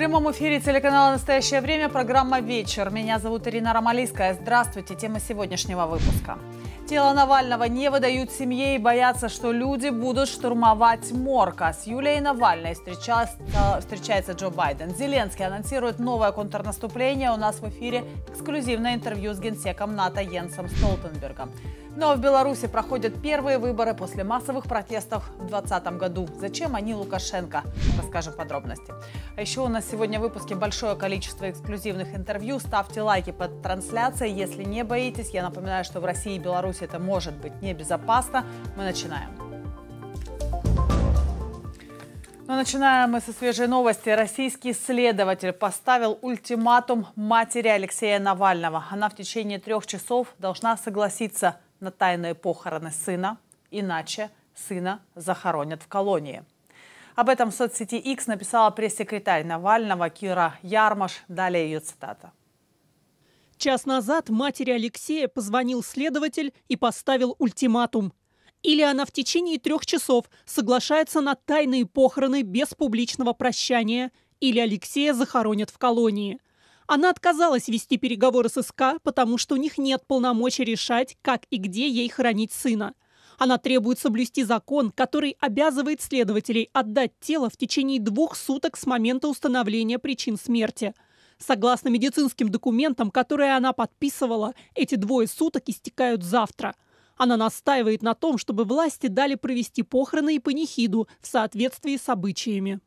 прямом эфире телеканала «Настоящее время» программа «Вечер». Меня зовут Ирина Ромалийская. Здравствуйте. Тема сегодняшнего выпуска. Тело Навального не выдают семье и боятся, что люди будут штурмовать морг. С Юлией Навальной встречается Джо Байден. Зеленский анонсирует новое контрнаступление. У нас в эфире эксклюзивное интервью с генсеком НАТО Йенсом Столтенбергом. Но в Беларуси проходят первые выборы после массовых протестов в 2020 году. Зачем они Лукашенко? Расскажем подробности. А еще у нас сегодня в выпуске большое количество эксклюзивных интервью. Ставьте лайки под трансляцией, если не боитесь. Я напоминаю, что в России и Беларуси это может быть небезопасно. Мы начинаем. Но начинаем мы со свежей новости. Российский следователь поставил ультиматум матери Алексея Навального. Она в течение 3 часов должна согласиться на тайные похороны сына, иначе сына захоронят в колонии. Об этом в соцсети X написала пресс-секретарь Навального Кира Ярмаш. Далее ее цитата. Час назад матери Алексея позвонил следователь и поставил ультиматум. Или она в течение 3 часов соглашается на тайные похороны без публичного прощания, или Алексея захоронят в колонии. Она отказалась вести переговоры с СК, потому что у них нет полномочий решать, как и где ей хранить сына. Она требует соблюсти закон, который обязывает следователей отдать тело в течение 2 суток с момента установления причин смерти. Согласно медицинским документам, которые она подписывала, эти 2 суток истекают завтра. Она настаивает на том, чтобы власти дали провести похороны и панихиду в соответствии с обычаями.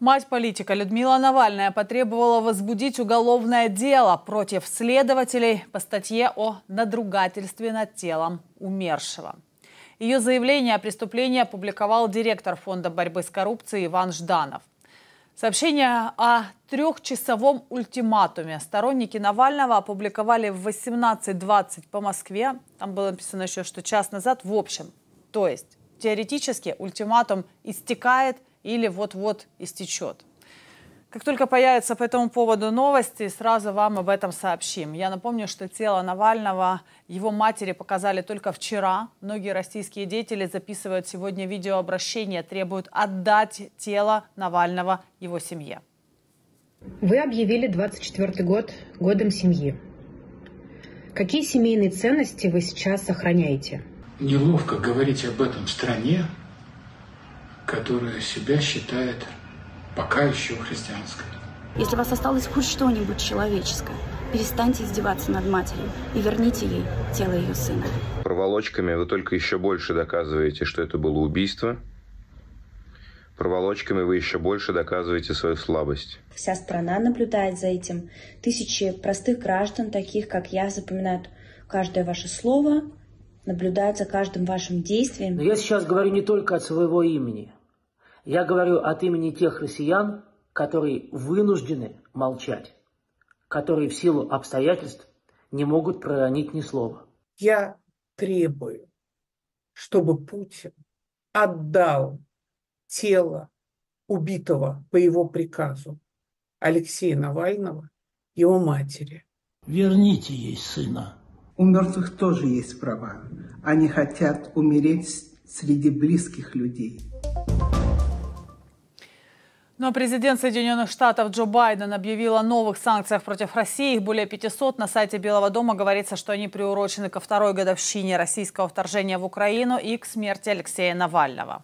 Мать политика Людмила Навальная потребовала возбудить уголовное дело против следователей по статье о надругательстве над телом умершего. Ее заявление о преступлении опубликовал директор Фонда борьбы с коррупцией Иван Жданов. Сообщение о 3-часовом ультиматуме сторонники Навального опубликовали в 18:20 по Москве. Там было написано еще, что час назад. В общем, то есть теоретически ультиматум истекает или вот-вот истечет. Как только появятся по этому поводу новости, сразу вам об этом сообщим. Я напомню, что тело Навального его матери показали только вчера. Многие российские деятели записывают сегодня видеообращение, требуют отдать тело Навального его семье. Вы объявили 24-й год годом семьи. Какие семейные ценности вы сейчас сохраняете? Неловко говорить об этом в стране, которая себя считает пока еще христианской. Если у вас осталось хоть что-нибудь человеческое, перестаньте издеваться над матерью и верните ей тело ее сына. Проволочками вы только еще больше доказываете, что это было убийство. Проволочками вы еще больше доказываете свою слабость. Вся страна наблюдает за этим. Тысячи простых граждан, таких как я, запоминают каждое ваше слово, наблюдают за каждым вашим действием. Но я сейчас говорю не только от своего имени. Я говорю от имени тех россиян, которые вынуждены молчать, которые в силу обстоятельств не могут проронить ни слова. Я требую, чтобы Путин отдал тело убитого по его приказу Алексея Навального, его матери. Верните ей сына. У мертвых тоже есть права. Они хотят умереть среди близких людей. Но президент Соединенных Штатов Джо Байден объявил о новых санкциях против России. Их более 500. На сайте Белого дома говорится, что они приурочены ко 2-й годовщине российского вторжения в Украину и к смерти Алексея Навального.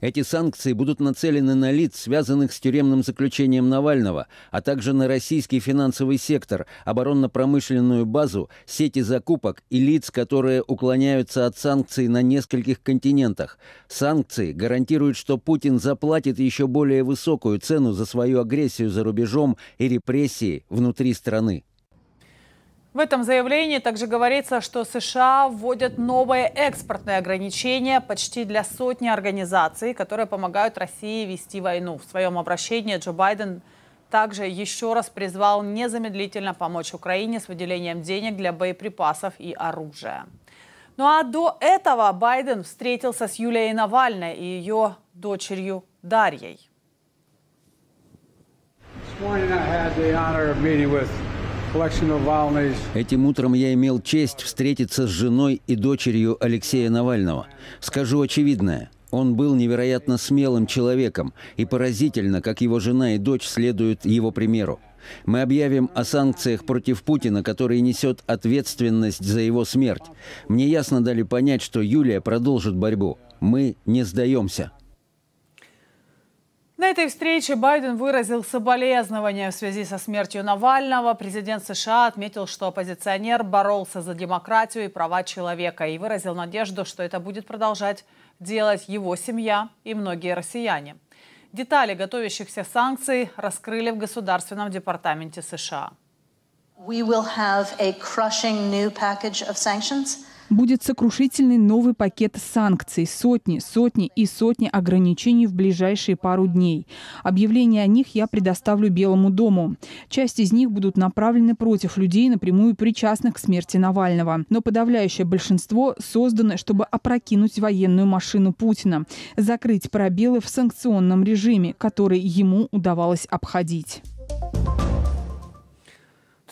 Эти санкции будут нацелены на лиц, связанных с тюремным заключением Навального, а также на российский финансовый сектор, оборонно-промышленную базу, сети закупок и лиц, которые уклоняются от санкций на нескольких континентах. Санкции гарантируют, что Путин заплатит еще более высокую цену за свою агрессию за рубежом и репрессии внутри страны. В этом заявлении также говорится, что США вводят новые экспортные ограничения почти для сотни организаций, которые помогают России вести войну. В своем обращении Джо Байден также еще раз призвал незамедлительно помочь Украине с выделением денег для боеприпасов и оружия. Ну а до этого Байден встретился с Юлией Навальной и ее дочерью Дарьей. Этим утром я имел честь встретиться с женой и дочерью Алексея Навального. Скажу очевидное. Он был невероятно смелым человеком, и поразительно, как его жена и дочь следуют его примеру. Мы объявим о санкциях против Путина, который несет ответственность за его смерть. Мне ясно дали понять, что Юлия продолжит борьбу. Мы не сдаемся. На этой встрече Байден выразил соболезнования в связи со смертью Навального. Президент США отметил, что оппозиционер боролся за демократию и права человека и выразил надежду, что это будет продолжать делать его семья и многие россияне. Детали готовящихся санкций раскрыли в Государственном департаменте США. Будет сокрушительный новый пакет санкций, сотни ограничений в ближайшие пару дней. Объявления о них я предоставлю Белому дому. Часть из них будут направлены против людей, напрямую причастных к смерти Навального. Но подавляющее большинство созданы, чтобы опрокинуть военную машину Путина, закрыть пробелы в санкционном режиме, который ему удавалось обходить.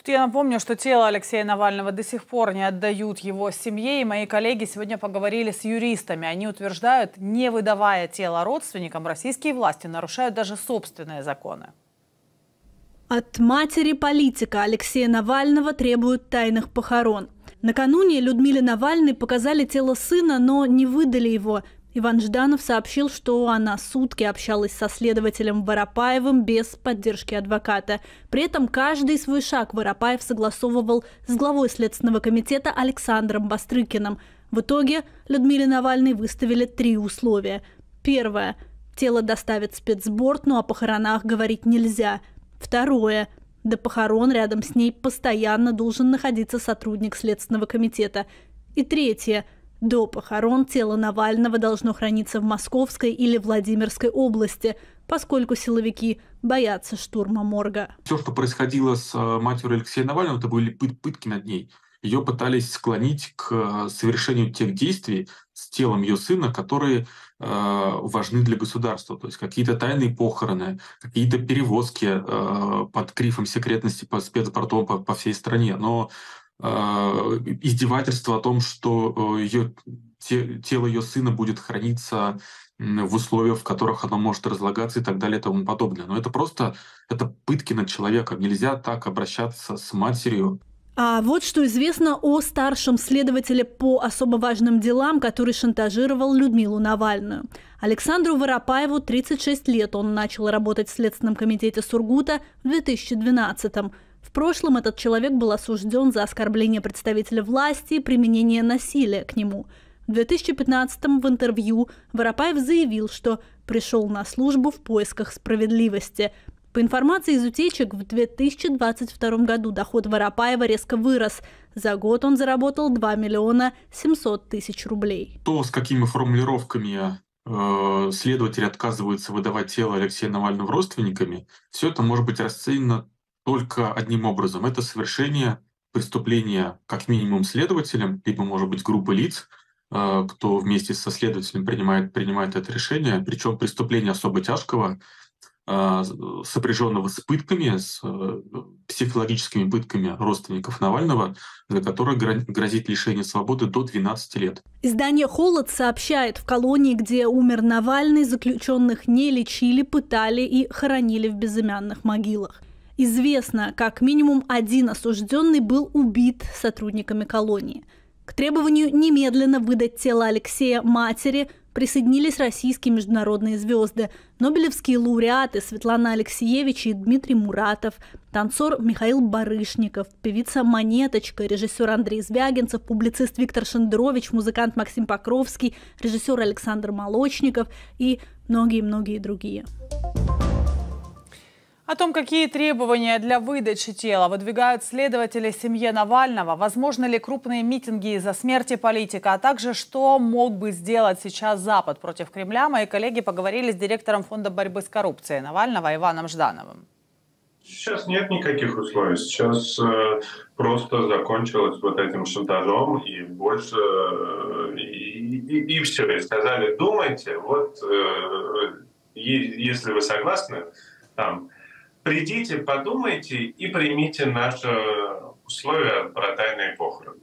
Я напомню, что тело Алексея Навального до сих пор не отдают его семье. И мои коллеги сегодня поговорили с юристами. Они утверждают, не выдавая тело родственникам, российские власти нарушают даже собственные законы. От матери политика Алексея Навального требуют тайных похорон. Накануне Людмиле Навальной показали тело сына, но не выдали его. Иван Жданов сообщил, что она сутки общалась со следователем Воропаевым без поддержки адвоката. При этом каждый свой шаг Воропаев согласовывал с главой Следственного комитета Александром Бастрыкиным. В итоге Людмиле Навальной выставили 3 условия. Первое. Тело доставит спецборд, но о похоронах говорить нельзя. Второе. До похорон рядом с ней постоянно должен находиться сотрудник Следственного комитета. И третье. До похорон тело Навального должно храниться в Московской или Владимирской области, поскольку силовики боятся штурма морга. Все, что происходило с матерью Алексея Навального, это были пытки над ней. Ее пытались склонить к совершению тех действий с телом ее сына, которые важны для государства. То есть какие-то тайные похороны, какие-то перевозки под грифом секретности по спецпортам по всей стране. Но издевательство о том, что тело ее сына будет храниться в условиях, в которых оно может разлагаться и так далее и тому подобное. Но это просто пытки над человеком. Нельзя так обращаться с матерью. А вот что известно о старшем следователе по особо важным делам, который шантажировал Людмилу Навальную. Александру Воропаеву 36 лет. Он начал работать в Следственном комитете Сургута в 2012-м. В прошлом этот человек был осужден за оскорбление представителя власти и применение насилия к нему. В 2015-м в интервью Воропаев заявил, что пришел на службу в поисках справедливости. По информации из утечек, в 2022 году доход Воропаева резко вырос. За год он заработал 2 700 000 рублей. То, с какими формулировками следователи отказываются выдавать тело Алексея Навального родственниками, все это может быть расценено только одним образом. Это совершение преступления как минимум следователем, либо, может быть, группы лиц, кто вместе со следователем принимает это решение. Причем преступление особо тяжкого, сопряженного с пытками, с психологическими пытками родственников Навального, за которое грозит лишение свободы до 12 лет. Издание «Холод» сообщает, в колонии, где умер Навальный, заключенных не лечили, пытали и хоронили в безымянных могилах. Известно, как минимум один осужденный был убит сотрудниками колонии. К требованию немедленно выдать тело Алексея матери присоединились российские международные звезды, нобелевские лауреаты Светлана Алексеевич и Дмитрий Муратов, танцор Михаил Барышников, певица Монеточка, режиссер Андрей Звягинцев, публицист Виктор Шендерович, музыкант Максим Покровский, режиссер Александр Молочников и многие-многие другие. О том, какие требования для выдачи тела выдвигают следователи семье Навального, возможны ли крупные митинги из-за смерти политика, а также что мог бы сделать сейчас Запад против Кремля, мои коллеги поговорили с директором Фонда борьбы с коррупцией Навального Иваном Ждановым. Сейчас нет никаких условий. Сейчас просто закончилось вот этим шантажом и больше... И все. И сказали, думайте, вот если вы согласны, там... Придите, подумайте и примите наши условия про тайные похороны.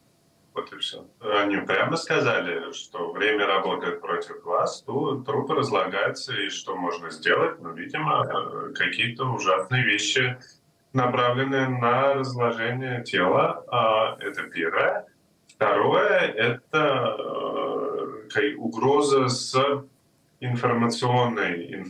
Вот и все. Они прямо сказали, что время работает против вас, тут трупы разлагаются, и что можно сделать? Ну, видимо, какие-то ужасные вещи, направленные на разложение тела. Это первое. Второе — это угроза с информационной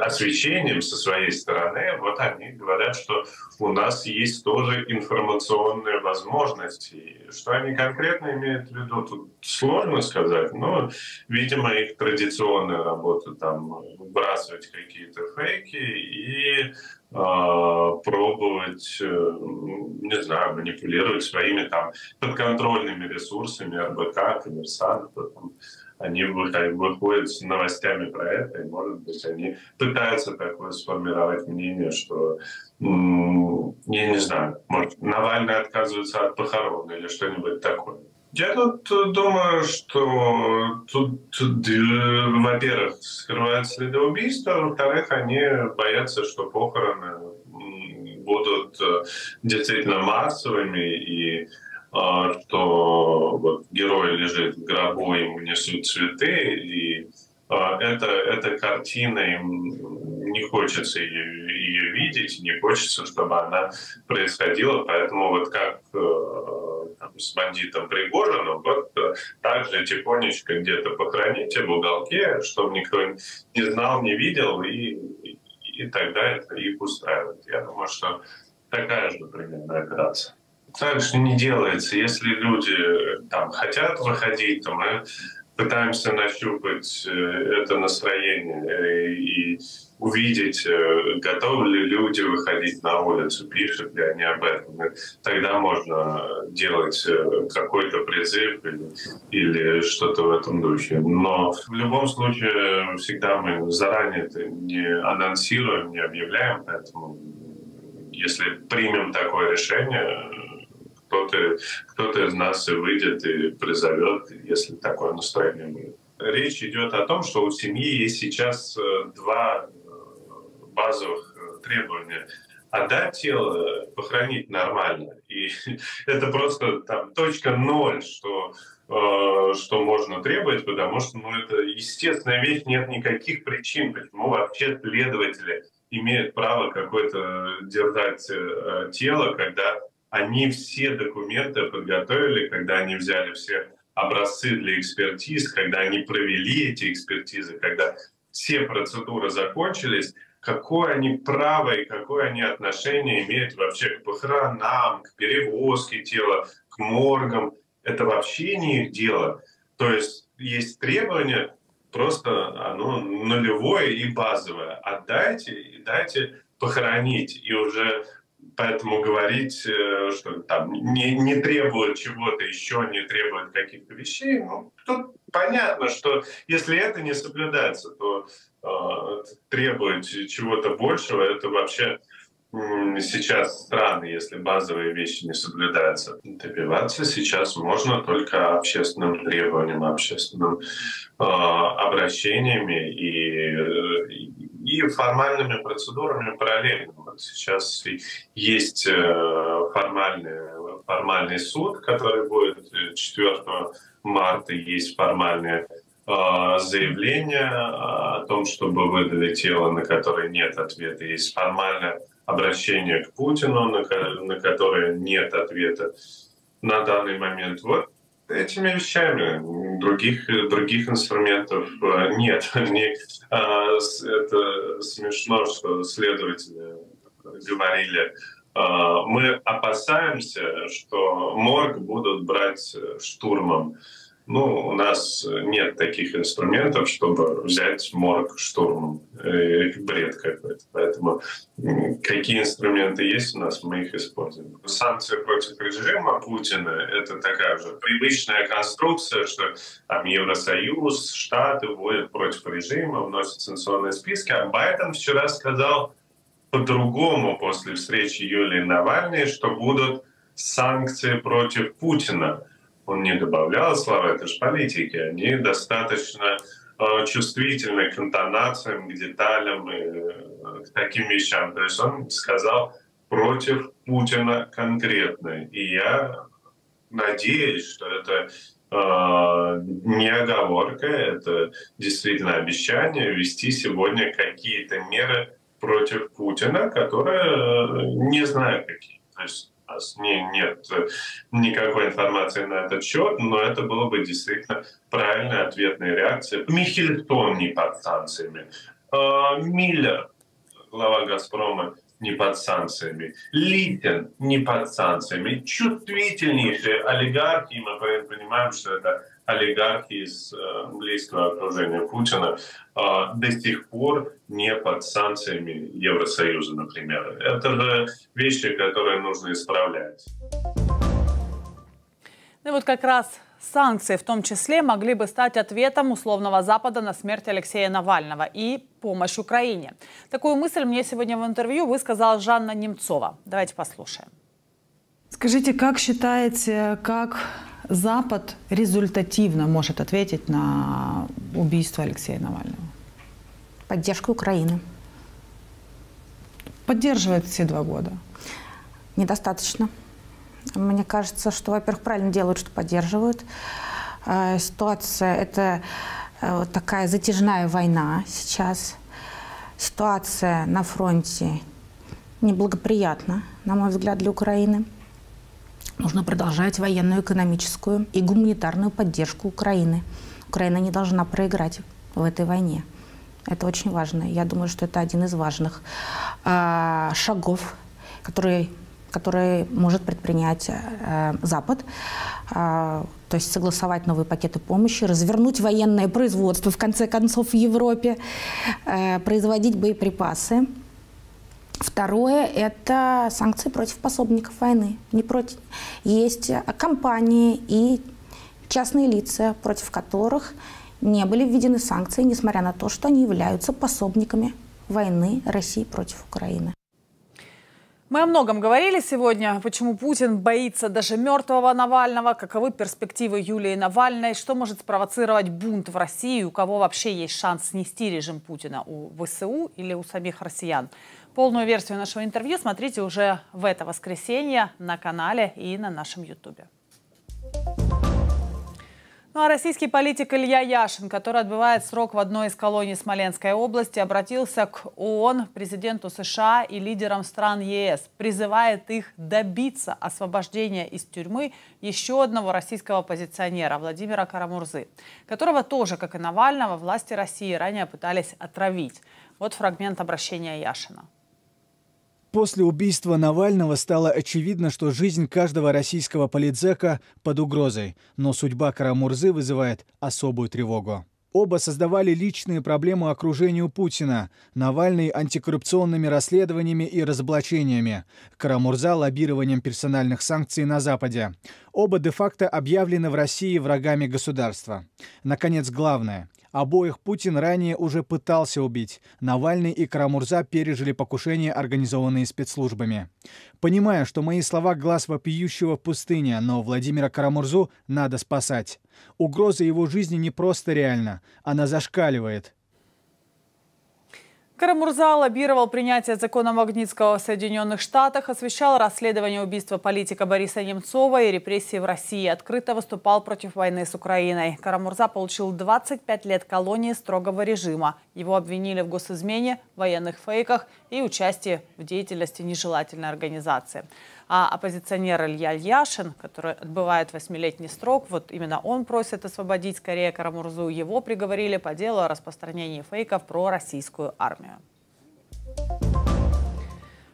освещением со своей стороны. Вот они говорят, что у нас есть тоже информационные возможности. Что они конкретно имеют в виду, тут сложно сказать, но, видимо, их традиционная работа там выбрасывать какие-то фейки и пробовать, не знаю, манипулировать своими там подконтрольными ресурсами РБК, Коммерсант. Они выходят с новостями про это, и, может быть, они пытаются такое сформировать мнение, что, я не знаю, может, Навальный отказывается от похорон или что-нибудь такое. Я тут думаю, что тут, во-первых, скрывают следы убийства, во-вторых, они боятся, что похороны будут действительно массовыми, и что вот герой лежит в гробу, ему несут цветы, и эта картина, им не хочется ее видеть, не хочется, чтобы она происходила. Поэтому вот как там, с бандитом Пригожиным, вот так же тихонечко где-то похороните в уголке, чтобы никто не знал, не видел, и тогда это их устраивает. Я думаю, что такая же примерная операция. Так же не делается. Если люди там хотят выходить, то мы пытаемся нащупать это настроение и увидеть, готовы ли люди выходить на улицу, пишут ли они об этом. И тогда можно делать какой-то призыв или что-то в этом духе. Но в любом случае всегда мы заранее это не анонсируем, не объявляем. Поэтому если примем такое решение, кто-то из нас и выйдет и призовет, если такое настроение будет. Речь идет о том, что у семьи есть сейчас два базовых требования. Отдать тело, похоронить нормально. И это просто там точка ноль, что можно требовать, потому что это естественная вещь, нет никаких причин, почему вообще следователи имеют право какое-то держать тело, когда они все документы подготовили, когда они взяли все образцы для экспертиз, когда они провели эти экспертизы, когда все процедуры закончились, какое они право и какое они отношение имеют вообще к похоронам, к перевозке тела, к моргам. Это вообще не их дело. То есть требование, просто оно нулевое и базовое. Отдайте и дайте похоронить, и уже... Поэтому говорить, что там не требует чего-то еще, не требует каких-то вещей, ну, тут понятно, что если это не соблюдается, то требовать чего-то большего, это вообще сейчас странно, если базовые вещи не соблюдаются. Добиваться сейчас можно только общественным требованием, общественным обращениями и формальными процедурами параллельно. Вот сейчас есть формальный суд, который будет 4 марта, есть формальные заявления о том, чтобы выдали тело, на которое нет ответа, есть формальное обращение к Путину, на которое нет ответа на данный момент. Вот этими вещами других инструментов нет. Это смешно, что следователи говорили, мы опасаемся, что морг будут брать штурмом. Ну, у нас нет таких инструментов, чтобы взять морг штурмом. Бред какой-то. Поэтому какие инструменты есть у нас, мы их используем. Санкции против режима Путина — это такая же привычная конструкция, что там Евросоюз, Штаты вводят против режима, вносят санкционные списки. А Байден вчера сказал по-другому после встречи Юлии Навальной, что будут санкции против Путина. Он не добавлял слова, это же политики. Они достаточно чувствительны к интонациям, к деталям и к таким вещам. То есть он сказал против Путина конкретно. И я надеюсь, что это не оговорка, это действительно обещание вести сегодня какие-то меры против Путина, которые не знаю какие. То есть у нас нет никакой информации на этот счет, но это было бы действительно правильной ответной реакцией. Михельтон не под санкциями, Миллер, глава «Газпрома», не под санкциями, Литин не под санкциями, чувствительнейшие олигархи, и мы понимаем, что это олигархи из близкого окружения Путина, до сих пор не под санкциями Евросоюза, например. Это же вещи, которые нужно исправлять. Ну вот как раз санкции в том числе могли бы стать ответом условного Запада на смерть Алексея Навального и помощь Украине. Такую мысль мне сегодня в интервью высказала Жанна Немцова. Давайте послушаем. Скажите, как считаете, как Запад результативно может ответить на убийство Алексея Навального? Поддержка Украины. Поддерживает все 2 года? Недостаточно. Мне кажется, что, во-первых, правильно делают, что поддерживают. Ситуация – это такая затяжная война сейчас. Ситуация на фронте неблагоприятна, на мой взгляд, для Украины. Нужно продолжать военную, экономическую и гуманитарную поддержку Украины. Украина не должна проиграть в этой войне. Это очень важно. Я думаю, что это один из важных шагов, которые может предпринять Запад, то есть согласовать новые пакеты помощи, развернуть военное производство, в конце концов, в Европе, производить боеприпасы. Второе – это санкции против пособников войны. Не против. Есть компании и частные лица, против которых не были введены санкции, несмотря на то, что они являются пособниками войны России против Украины. Мы о многом говорили сегодня, почему Путин боится даже мертвого Навального, каковы перспективы Юлии Навальной, что может спровоцировать бунт в России, у кого вообще есть шанс снести режим Путина, у ВСУ или у самих россиян. Полную версию нашего интервью смотрите уже в это воскресенье на канале и на нашем ютубе. Ну а российский политик Илья Яшин, который отбывает срок в одной из колоний Смоленской области, обратился к ООН, президенту США и лидерам стран ЕС. Призывает их добиться освобождения из тюрьмы еще одного российского оппозиционера Владимира Кара-Мурзы, которого тоже, как и Навального, власти России ранее пытались отравить. Вот фрагмент обращения Яшина. После убийства Навального стало очевидно, что жизнь каждого российского политзека под угрозой. Но судьба Кара-Мурзы вызывает особую тревогу. Оба создавали личные проблемы окружению Путина. Навальный антикоррупционными расследованиями и разоблачениями. Кара-Мурза лоббированием персональных санкций на Западе. Оба де-факто объявлены в России врагами государства. Наконец, главное. Обоих Путин ранее уже пытался убить. Навальный и Кара-Мурза пережили покушения, организованные спецслужбами. Понимаю, что мои слова — глаз вопиющего в пустыне, но Владимира Кара-Мурзу надо спасать. Угроза его жизни не просто реальна, она зашкаливает. Кара-Мурза лоббировал принятие закона Магнитского в Соединенных Штатах, освещал расследование убийства политика Бориса Немцова и репрессии в России, открыто выступал против войны с Украиной. Кара-Мурза получил 25 лет колонии строгого режима. Его обвинили в госизмене, военных фейках и участии в деятельности нежелательной организации. А оппозиционер Илья Яшин, который отбывает 8-летний срок, вот именно он просит освободить скорее Кара-Мурзу. Его приговорили по делу о распространении фейков про российскую армию.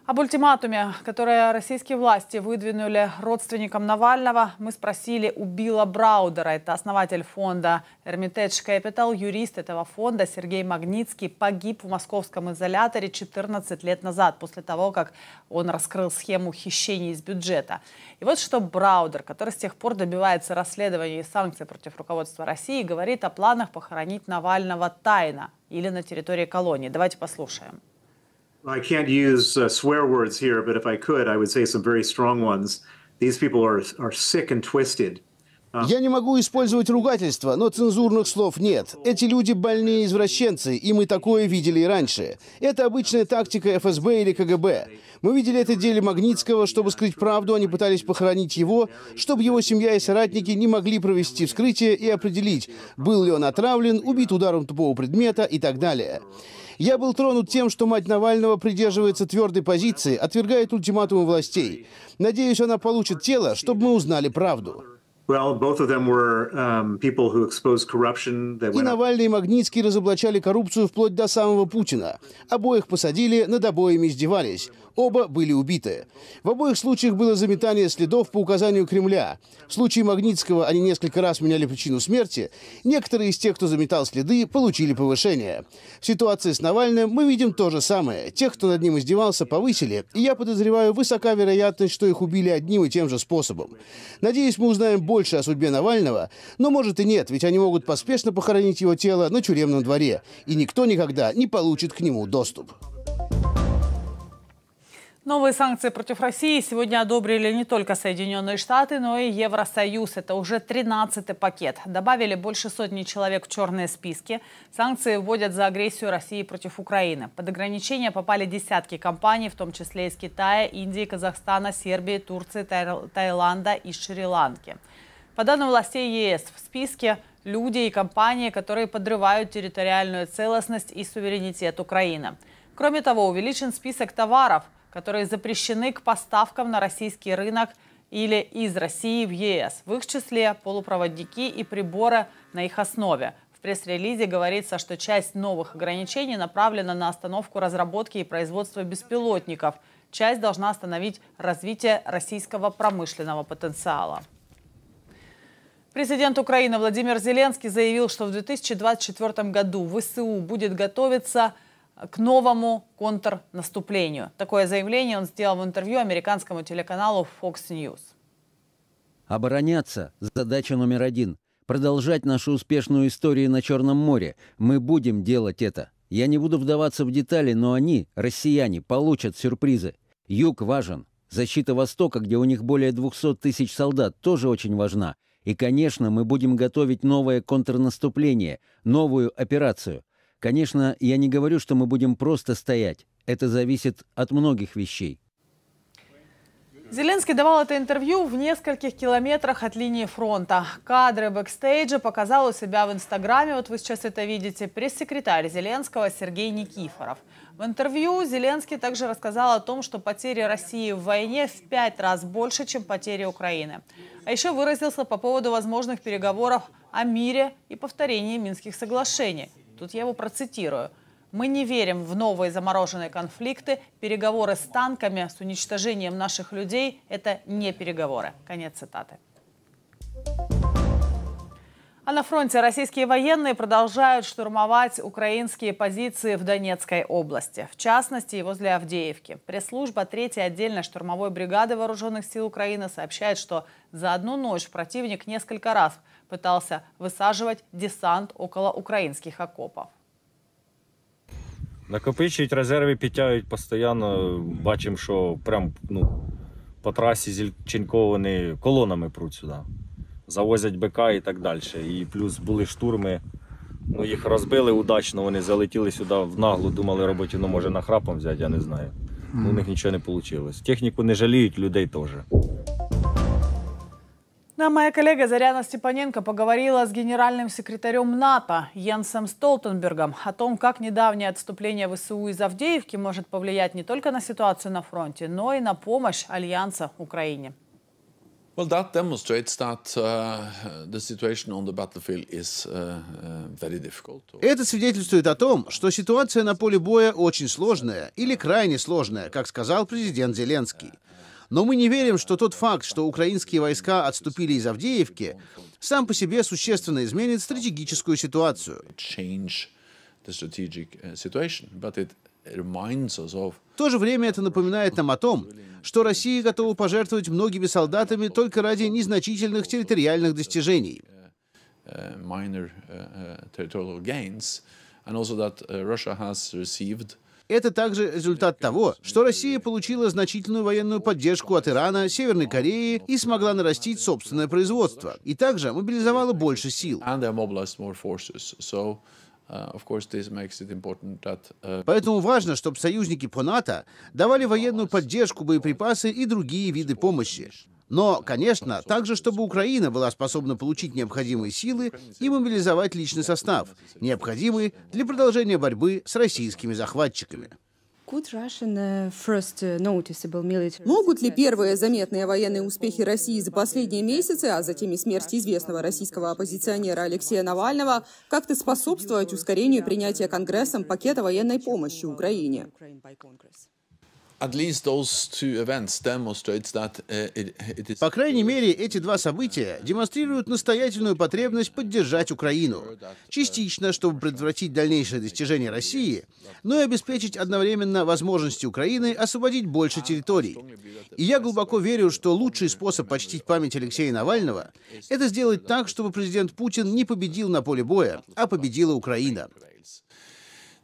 Об ультиматуме, который российские власти выдвинули родственникам Навального, мы спросили у Билла Браудера. Это основатель фонда Hermitage Capital, юрист этого фонда Сергей Магнитский погиб в московском изоляторе 14 лет назад, после того, как он раскрыл схему хищений из бюджета. И вот что Браудер, который с тех пор добивается расследования и санкций против руководства России, говорит о планах похоронить Навального тайно или на территории колонии. Давайте послушаем. I can't use swear words here, but if I could, I would say some very strong ones. These people are sick and twisted. Я не могу использовать ругательства, но цензурных слов нет. Эти люди больные извращенцы, и мы такое видели и раньше. Это обычная тактика ФСБ или КГБ. Мы видели это в деле Магнитского. Чтобы скрыть правду, они пытались похоронить его, чтобы его семья и соратники не могли провести вскрытие и определить, был ли он отравлен, убит ударом тупого предмета и так далее. Я был тронут тем, что мать Навального придерживается твердой позиции, отвергает ультиматумы властей. Надеюсь, она получит тело, чтобы мы узнали правду. И Навальный, и Магнитский разоблачали коррупцию вплоть до самого Путина. Обоих посадили, над обоими издевались. Оба были убиты. В обоих случаях было заметание следов по указанию Кремля. В случае Магнитского они несколько раз меняли причину смерти. Некоторые из тех, кто заметал следы, получили повышение. В ситуации с Навальным мы видим то же самое. Тех, кто над ним издевался, повысили. И я подозреваю, высока вероятность, что их убили одним и тем же способом. Надеюсь, мы узнаем больше о судьбе Навального. Но может и нет, ведь они могут поспешно похоронить его тело на тюремном дворе. И никто никогда не получит к нему доступ. Новые санкции против России сегодня одобрили не только Соединенные Штаты, но и Евросоюз. Это уже 13-й пакет. Добавили больше сотни человек в черные списки. Санкции вводят за агрессию России против Украины. Под ограничения попали десятки компаний, в том числе из Китая, Индии, Казахстана, Сербии, Турции, Таиланда и Шри-Ланки. По данным властей ЕС, в списке люди и компании, которые подрывают территориальную целостность и суверенитет Украины. Кроме того, увеличен список товаров, которые запрещены к поставкам на российский рынок или из России в ЕС. В их числе полупроводники и приборы на их основе. В пресс-релизе говорится, что часть новых ограничений направлена на остановку разработки и производства беспилотников. Часть должна остановить развитие российского промышленного потенциала. Президент Украины Владимир Зеленский заявил, что в 2024 году ВСУ будет готовиться к новому контрнаступлению. Такое заявление он сделал в интервью американскому телеканалу Fox News. Обороняться – задача номер один. Продолжать нашу успешную историю на Черном море. Мы будем делать это. Я не буду вдаваться в детали, но они, россияне, получат сюрпризы. Юг важен. Защита Востока, где у них более 200 тысяч солдат, тоже очень важна. И, конечно, мы будем готовить новое контрнаступление, новую операцию. Конечно, я не говорю, что мы будем просто стоять. Это зависит от многих вещей. Зеленский давал это интервью в нескольких километрах от линии фронта. Кадры бэкстейджа показал у себя в Инстаграме, вот вы сейчас это видите, пресс-секретарь Зеленского Сергей Никифоров. В интервью Зеленский также рассказал о том, что потери России в войне в 5 раз больше, чем потери Украины. А еще выразился по поводу возможных переговоров о мире и повторении Минских соглашений. Тут я его процитирую. «Мы не верим в новые замороженные конфликты. Переговоры с танками, с уничтожением наших людей – это не переговоры». Конец цитаты. А на фронте российские военные продолжают штурмовать украинские позиции в Донецкой области, в частности, и возле Авдеевки. Пресс-служба 3-й отдельной штурмовой бригады Вооруженных сил Украины сообщает, что за одну ночь противник несколько раз пытался высаживать десант около украинских окопов. Накопичують резерви, підтягують постійно. Бачимо, що прям по трасі Зільченко вони колонами пруть сюди. Завозять БК і так далі. І плюс були штурми, їх розбили удачно, вони залетіли сюди в наглу, думали, роботі, може нахрапом взяти, я не знаю. У них нічого не вийшло. Техніку не жаліють, людей теж. А моя коллега Заряна Степаненко поговорила с генеральным секретарем НАТО Йенсом Столтенбергом о том, как недавнее отступление ВСУ из Авдеевки может повлиять не только на ситуацию на фронте, но и на помощь Альянса Украине. Это свидетельствует о том, что ситуация на поле боя очень сложная или крайне сложная, как сказал президент Зеленский. Но мы не верим, что тот факт, что украинские войска отступили из Авдеевки, сам по себе существенно изменит стратегическую ситуацию. В то же время это напоминает нам о том, что Россия готова пожертвовать многими солдатами только ради незначительных территориальных достижений. Это также результат того, что Россия получила значительную военную поддержку от Ирана, Северной Кореи и смогла нарастить собственное производство. И также мобилизовала больше сил. Поэтому важно, чтобы союзники по НАТО давали военную поддержку, боеприпасы и другие виды помощи. Но, конечно, также, чтобы Украина была способна получить необходимые силы и мобилизовать личный состав, необходимый для продолжения борьбы с российскими захватчиками. Могут ли первые заметные военные успехи России за последние месяцы, а затем и смерть известного российского оппозиционера Алексея Навального, как-то способствовать ускорению принятия Конгрессом пакета военной помощи Украине? По крайней мере, эти два события демонстрируют настоятельную потребность поддержать Украину. Частично, чтобы предотвратить дальнейшее достижение России, но и обеспечить одновременно возможности Украины освободить больше территорий. И я глубоко верю, что лучший способ почтить память Алексея Навального — это сделать так, чтобы президент Путин не победил на поле боя, а победила Украина.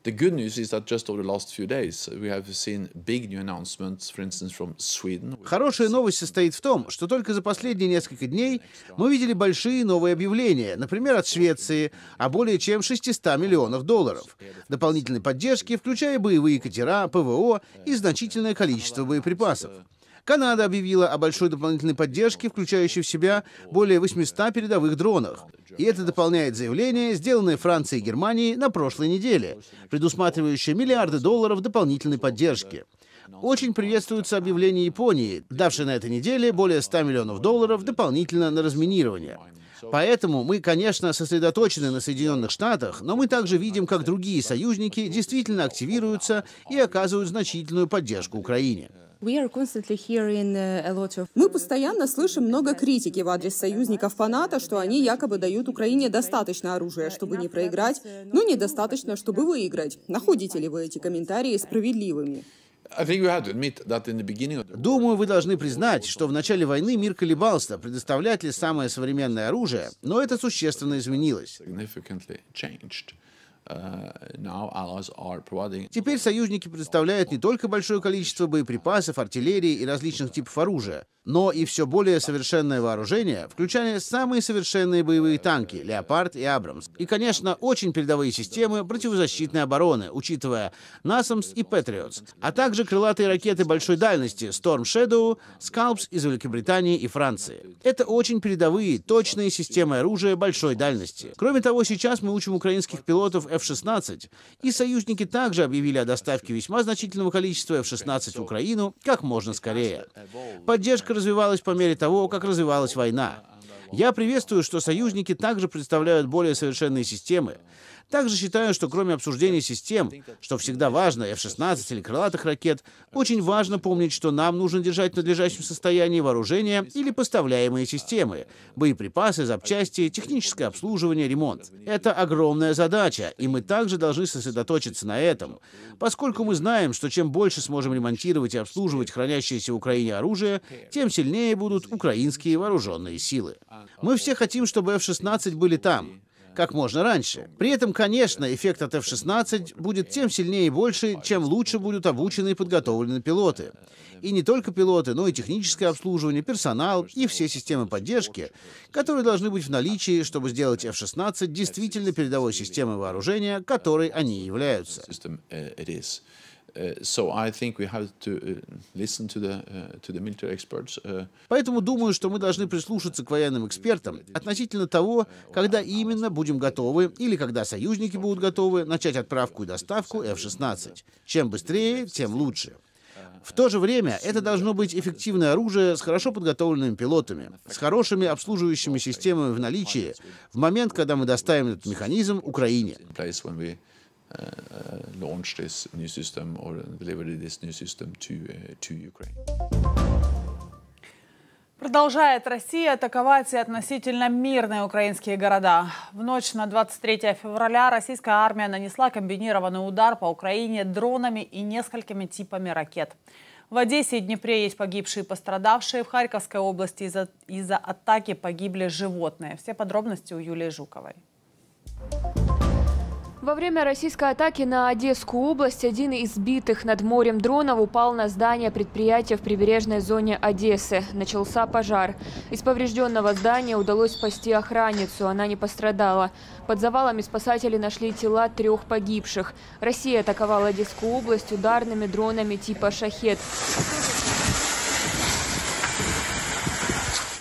The good news is that just over the last few days we have seen big new announcements, for instance, from Sweden. Хорошая новость состоит в том, что только за последние несколько дней мы видели большие новые объявления, например, от Швеции, о более чем $600 миллионов, дополнительной поддержки, включая боевые катера, ПВО и значительное количество боеприпасов. Канада объявила о большой дополнительной поддержке, включающей в себя более 800 передовых дронов. И это дополняет заявления, сделанные Францией и Германией на прошлой неделе, предусматривающие $миллиарды дополнительной поддержки. Очень приветствуется объявление Японии, давшей на этой неделе более $100 миллионов дополнительно на разминирование. Поэтому мы, конечно, сосредоточены на Соединенных Штатах, но мы также видим, как другие союзники действительно активируются и оказывают значительную поддержку Украине. Мы постоянно слышим много критики в адрес союзников по НАТО, что они якобы дают Украине достаточно оружия, чтобы не проиграть, но недостаточно, чтобы выиграть. Находите ли вы эти комментарии справедливыми? Думаю, вы должны признать, что в начале войны мир колебался, предоставлять ли самое современное оружие, но это существенно изменилось. Теперь союзники предоставляют не только большое количество боеприпасов, артиллерии и различных типов оружия, но и все более совершенное вооружение, включая самые совершенные боевые танки «Леопард» и «Абрамс». И, конечно, очень передовые системы противозащитной обороны, учитывая «Насамс» и «Патриотс», а также крылатые ракеты большой дальности «Сторм Шэдоу», «Скалпс» из Великобритании и Франции. Это очень передовые, точные системы оружия большой дальности. Кроме того, сейчас мы учим украинских пилотов F-16, и союзники также объявили о доставке весьма значительного количества F-16 в Украину как можно скорее. Поддержка развивалась по мере того, как развивалась война. Я приветствую, что союзники также представляют более совершенные системы. Также считаю, что кроме обсуждения систем, что всегда важно, F-16 или крылатых ракет, очень важно помнить, что нам нужно держать в надлежащем состоянии вооружение или поставляемые системы, боеприпасы, запчасти, техническое обслуживание, ремонт. Это огромная задача, и мы также должны сосредоточиться на этом, поскольку мы знаем, что чем больше сможем ремонтировать и обслуживать хранящееся в Украине оружие, тем сильнее будут украинские вооруженные силы. Мы все хотим, чтобы F-16 были там как можно раньше. При этом, конечно, эффект от F-16 будет тем сильнее и больше, чем лучше будут обучены и подготовлены пилоты. И не только пилоты, но и техническое обслуживание, персонал и все системы поддержки, которые должны быть в наличии, чтобы сделать F-16 действительно передовой системой вооружения, которой они являются. Поэтому думаю, что мы должны прислушаться к военным экспертам относительно того, когда именно будем готовы или когда союзники будут готовы начать отправку и доставку F-16. Чем быстрее, тем лучше. В то же время это должно быть эффективное оружие с хорошо подготовленными пилотами, с хорошими обслуживающими системами в наличии в момент, когда мы доставим этот механизм Украине. Launch this new system or deliver this new system to Ukraine. Продолжает Россия атаковать относительно мирные украинские города. В ночь на 23 февраля российская армия нанесла комбинированный удар по Украине дронами и несколькими типами ракет. В Одессе и Днепре есть погибшие и пострадавшие. В Харьковской области из-за атаки погибли животные. Все подробности у Юлии Жуковой. В Во время российской атаки на Одесскую область один из сбитых над морем дронов упал на здание предприятия в прибрежной зоне Одессы. Начался пожар. Из поврежденного здания удалось спасти охранницу. Она не пострадала. Под завалами спасатели нашли тела трех погибших. Россия атаковала Одесскую область ударными дронами типа «Шахет».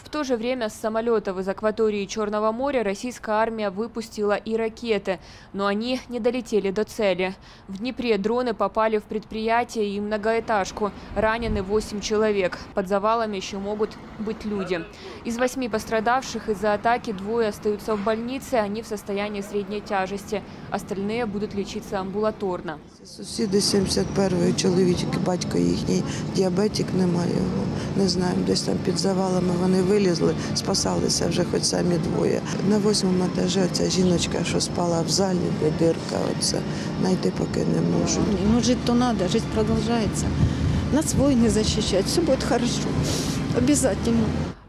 В то же время с самолетов из акватории Черного моря российская армия выпустила и ракеты, но они не долетели до цели. В Днепре дроны попали в предприятие и многоэтажку. Ранены 8 человек. Под завалами еще могут быть люди. Из 8 пострадавших из-за атаки 2 остаются в больнице, они в состоянии средней тяжести. Остальные будут лечиться амбулаторно. Сусіди 71-ї, чоловічки, батько їхній, діабетик, немає його. Не знаю, десь там під завалами вони вилізли, спасалися вже хоч самі двоє. На 8-му етажі ця жіночка, що спала в залі, де дирка, оце, знайти поки не можу. Ну, жити-то треба, життя продовжується. Нас війни захищають, все буде добре, обов'язково.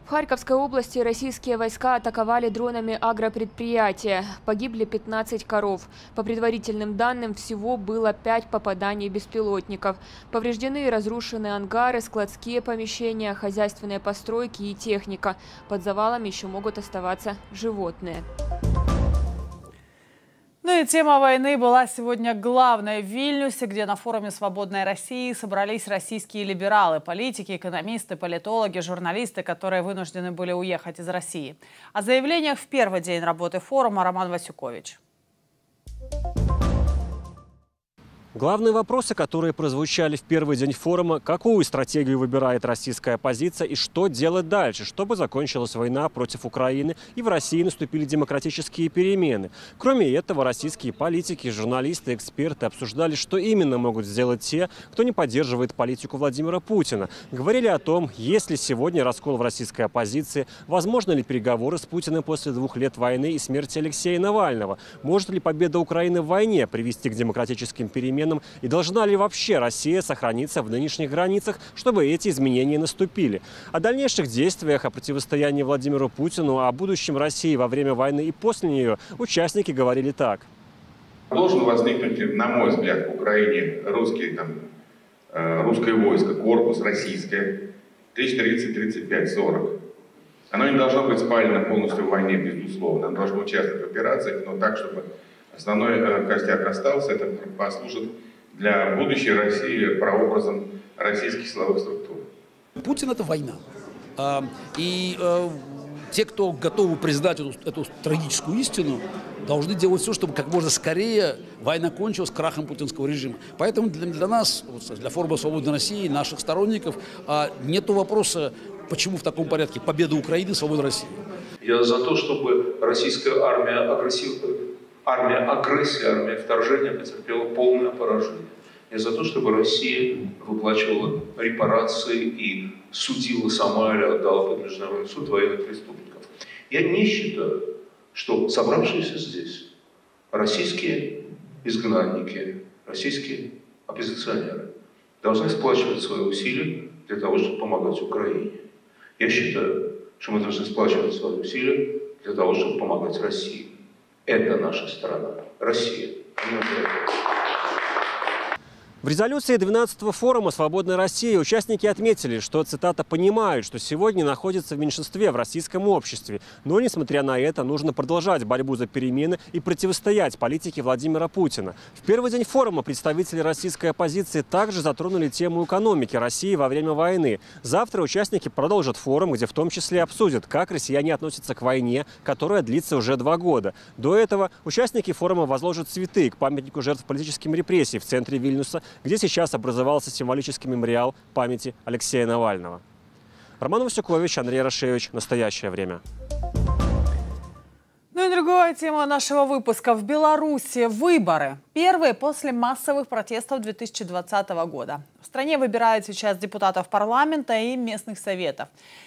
В Харьковской области российские войска атаковали дронами агропредприятия. Погибли 15 коров. По предварительным данным, всего было 5 попаданий беспилотников. Повреждены и разрушены ангары, складские помещения, хозяйственные постройки и техника. Под завалами еще могут оставаться животные. Ну и тема войны была сегодня главной в Вильнюсе, где на форуме «Свободной России» собрались российские либералы, политики, экономисты, политологи, журналисты, которые вынуждены были уехать из России. О заявлениях в первый день работы форума Роман Васюкович. Главные вопросы, которые прозвучали в первый день форума: какую стратегию выбирает российская оппозиция и что делать дальше, чтобы закончилась война против Украины и в России наступили демократические перемены. Кроме этого, российские политики, журналисты, эксперты обсуждали, что именно могут сделать те, кто не поддерживает политику Владимира Путина. Говорили о том, есть ли сегодня раскол в российской оппозиции, возможны ли переговоры с Путиным после 2 лет войны и смерти Алексея Навального, может ли победа Украины в войне привести к демократическим переменам, и должна ли вообще Россия сохраниться в нынешних границах, чтобы эти изменения наступили. О дальнейших действиях, о противостоянии Владимиру Путину, о будущем России во время войны и после нее участники говорили так. Должен возникнуть, на мой взгляд, в Украине русское войско, корпус российское, 1030-35-40. Оно не должно быть спалено полностью в войне, безусловно. Оно должно участвовать в операциях, но так, чтобы... Основной костяк остался, это послужит для будущей России прообразом российских силовых структур. Путин – это война. И те, кто готовы признать эту трагическую истину, должны делать все, чтобы как можно скорее война кончилась крахом путинского режима. Поэтому для нас, для форума «Свободной России», наших сторонников, нет вопроса, почему в таком порядке победа Украины, свобода России. Я за то, чтобы российская армия агрессивно... армия вторжения потерпела полное поражение. И за то, чтобы Россия выплачивала репарации и судила сама или отдала под международный суд военных преступников. Я не считаю, что собравшиеся здесь российские изгнанники, российские оппозиционеры должны сплачивать свои усилия для того, чтобы помогать Украине. Я считаю, что мы должны сплачивать свои усилия для того, чтобы помогать России. Это наша страна, Россия. В резолюции 12-го форума «Свободная Россия» участники отметили, что, цитата, «понимают, что сегодня находится в меньшинстве в российском обществе. Но, несмотря на это, нужно продолжать борьбу за перемены и противостоять политике Владимира Путина». В первый день форума представители российской оппозиции также затронули тему экономики России во время войны. Завтра участники продолжат форум, где в том числе обсудят, как россияне относятся к войне, которая длится уже 2 года. До этого участники форума возложат цветы к памятнику жертв политических репрессий в центре Вильнюса, где сейчас образовался символический мемориал памяти Алексея Навального. Роман Васюкович, Андрей Устинкин. Настоящее время. Ну и другая тема нашего выпуска. В Беларуси выборы. Первые после массовых протестов 2020 года. В стране выбирают сейчас депутатов парламента и местных советов.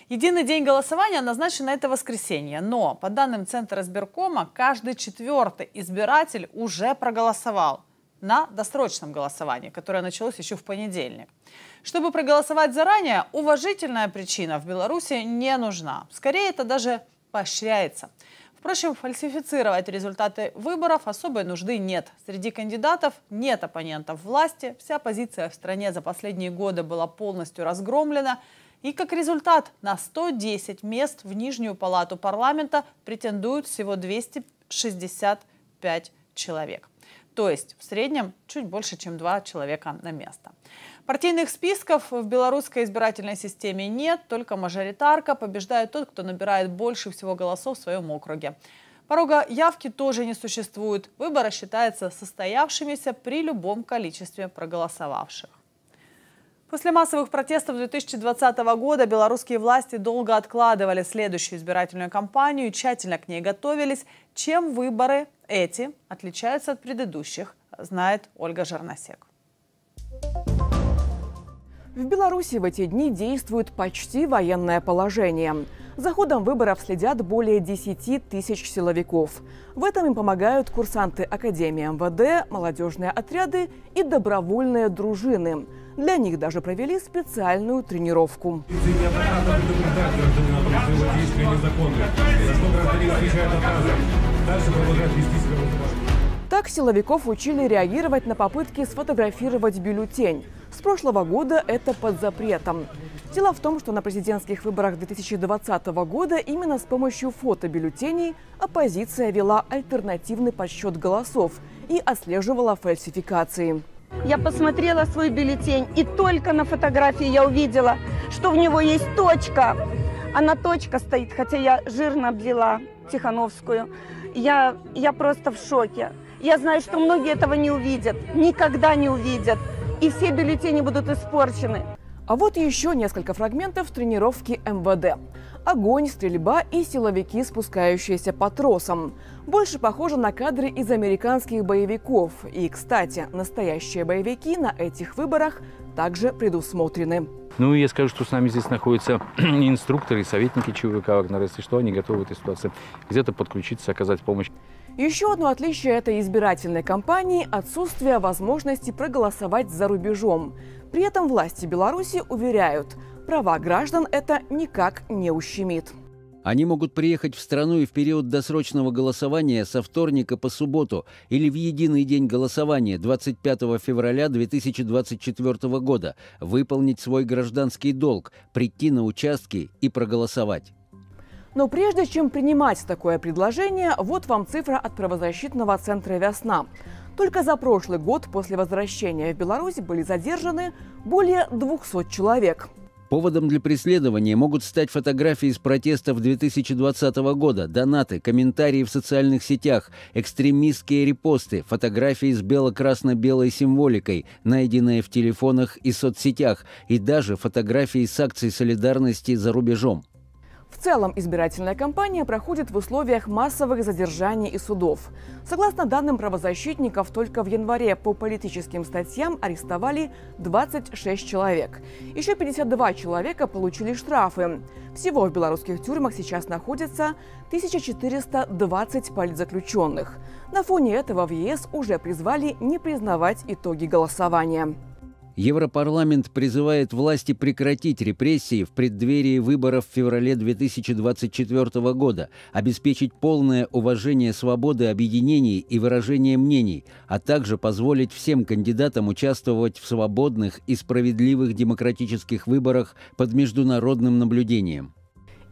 Единый день голосования назначен на это воскресенье. Но, по данным Центра избиркома, каждый 4-й избиратель уже проголосовал на досрочном голосовании, которое началось еще в понедельник. Чтобы проголосовать заранее, уважительная причина в Беларуси не нужна. Скорее, это даже поощряется. В Впрочем, фальсифицировать результаты выборов особой нужды нет. Среди кандидатов нет оппонентов власти, вся оппозиция в стране за последние годы была полностью разгромлена. И как результат, на 110 мест в Нижнюю палату парламента претендуют всего 265 человек. То есть в среднем чуть больше, чем 2 человека на место. Партийных списков в белорусской избирательной системе нет, только мажоритарка. Побеждает тот, кто набирает больше всего голосов в своем округе. Порога явки тоже не существует. Выборы считаются состоявшимися при любом количестве проголосовавших. После массовых протестов 2020 года белорусские власти долго откладывали следующую избирательную кампанию и тщательно к ней готовились. Чем выборы эти отличаются от предыдущих, знает Ольга Жерносек. В Беларуси в эти дни действует почти военное положение. За ходом выборов следят более 10 тысяч силовиков. В этом им помогают курсанты Академии МВД, молодежные отряды и добровольные дружины. Для них даже провели специальную тренировку. Так силовиков учили реагировать на попытки сфотографировать бюллетень. С прошлого года это под запретом. Дело в том, что на президентских выборах 2020 года именно с помощью фотобюллетеней оппозиция вела альтернативный подсчет голосов и отслеживала фальсификации. Я посмотрела свой бюллетень, и только на фотографии я увидела, что в него есть точка. Она точка стоит, хотя я жирно облила Тихановскую. Я просто в шоке. Я знаю, что многие этого не увидят, никогда не увидят. И все бюллетени будут испорчены. А вот еще несколько фрагментов тренировки МВД. Огонь, стрельба и силовики, спускающиеся по тросам. Больше похоже на кадры из американских боевиков. И, кстати, настоящие боевики на этих выборах также предусмотрены. Ну, я скажу, что с нами здесь находятся инструкторы, советники ЧВК «Вагнер», если что, они готовы в этой ситуации где-то подключиться, оказать помощь. Еще одно отличие этой избирательной кампании – отсутствие возможности проголосовать за рубежом. При этом власти Беларуси уверяют, права граждан это никак не ущемит. Они могут приехать в страну и в период досрочного голосования со вторника по субботу или в единый день голосования 25 февраля 2024 года, выполнить свой гражданский долг, прийти на участки и проголосовать. Но прежде чем принимать такое предложение, вот вам цифра от правозащитного центра «Весна». Только за прошлый год после возвращения в Беларусь были задержаны более 200 человек. Поводом для преследования могут стать фотографии из протестов 2020 года, донаты, комментарии в социальных сетях, экстремистские репосты, фотографии с бело-красно-белой символикой, найденные в телефонах и соцсетях, и даже фотографии с акцией солидарности за рубежом. В целом, избирательная кампания проходит в условиях массовых задержаний и судов. Согласно данным правозащитников, только в январе по политическим статьям арестовали 26 человек. Еще 52 человека получили штрафы. Всего в белорусских тюрьмах сейчас находится 1420 политзаключенных. На фоне этого в ЕС уже призвали не признавать итоги голосования. Европарламент призывает власти прекратить репрессии в преддверии выборов в феврале 2024 года, обеспечить полное уважение свободы объединений и выражения мнений, а также позволить всем кандидатам участвовать в свободных и справедливых демократических выборах под международным наблюдением.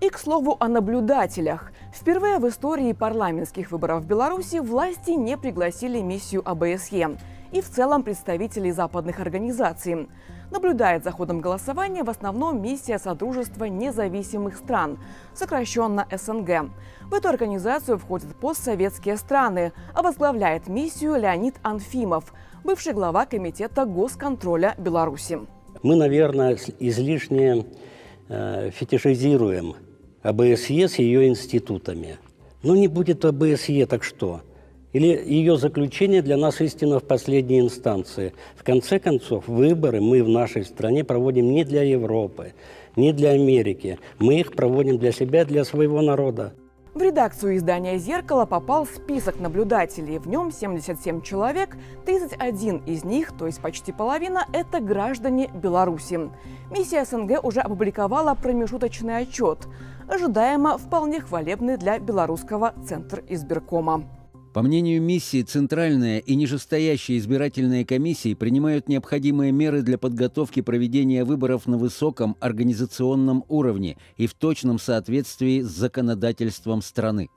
И, к слову, о наблюдателях. Впервые в истории парламентских выборов в Беларуси власти не пригласили миссию ОБСЕ и в целом представителей западных организаций. Наблюдает за ходом голосования в основном миссия Содружества независимых стран, сокращенно СНГ. В эту организацию входят постсоветские страны, а возглавляет миссию Леонид Анфимов, бывший глава Комитета госконтроля Беларуси. Мы, наверное, излишне фетишизируем ОБСЕ с ее институтами. Но не будет ОБСЕ, так что? Или ее заключение для нас истина в последней инстанции. В конце концов, выборы мы в нашей стране проводим не для Европы, не для Америки. Мы их проводим для себя, для своего народа. В редакцию издания «Зеркало» попал список наблюдателей. В нем 77 человек, 31 из них, то есть почти половина, это граждане Беларуси. Миссия СНГ уже опубликовала промежуточный отчет, ожидаемо вполне хвалебный для белорусского Центризбиркома. По мнению миссии, центральная и нижестоящие избирательные комиссии принимают необходимые меры для подготовки проведения выборов на высоком организационном уровне и в точном соответствии с законодательством страны.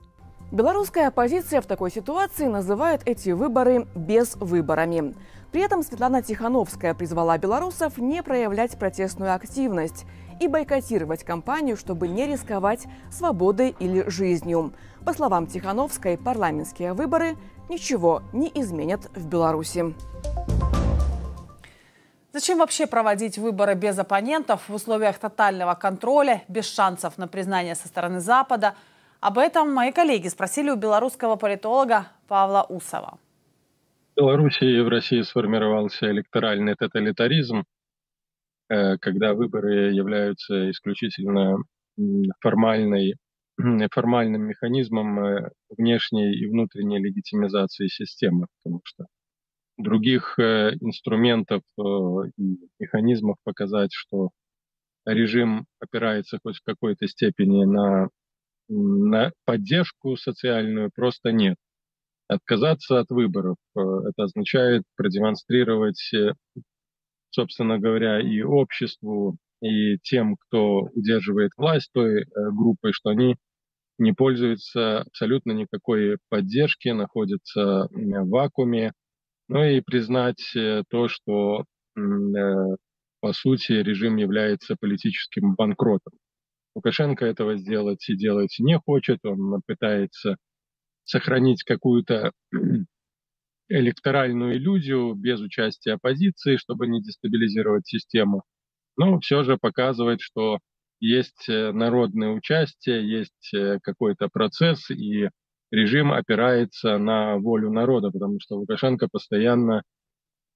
Белорусская оппозиция в такой ситуации называет эти выборы безвыборами. При этом Светлана Тихановская призвала белорусов не проявлять протестную активность и бойкотировать кампанию, чтобы не рисковать свободой или жизнью. По словам Тихановской, парламентские выборы ничего не изменят в Беларуси. Зачем вообще проводить выборы без оппонентов в условиях тотального контроля, без шансов на признание со стороны Запада? Об этом мои коллеги спросили у белорусского политолога Павла Усова. В Беларуси и в России сформировался электоральный тоталитаризм, когда выборы являются исключительно формальным механизмом внешней и внутренней легитимизации системы, потому что других инструментов и механизмов показать, что режим опирается хоть в какой-то степени на поддержку социальную, просто нет. Отказаться от выборов – это означает продемонстрировать, собственно говоря, и обществу, и тем, кто удерживает власть той группой, что они не пользуются абсолютно никакой поддержки, находятся в вакууме. Ну и признать то, что, по сути, режим является политическим банкротом. Лукашенко этого сделать и делать не хочет, он пытается сохранить какую-то электоральную иллюзию без участия оппозиции, чтобы не дестабилизировать систему. Но все же показывает, что есть народное участие, есть какой-то процесс, и режим опирается на волю народа, потому что Лукашенко постоянно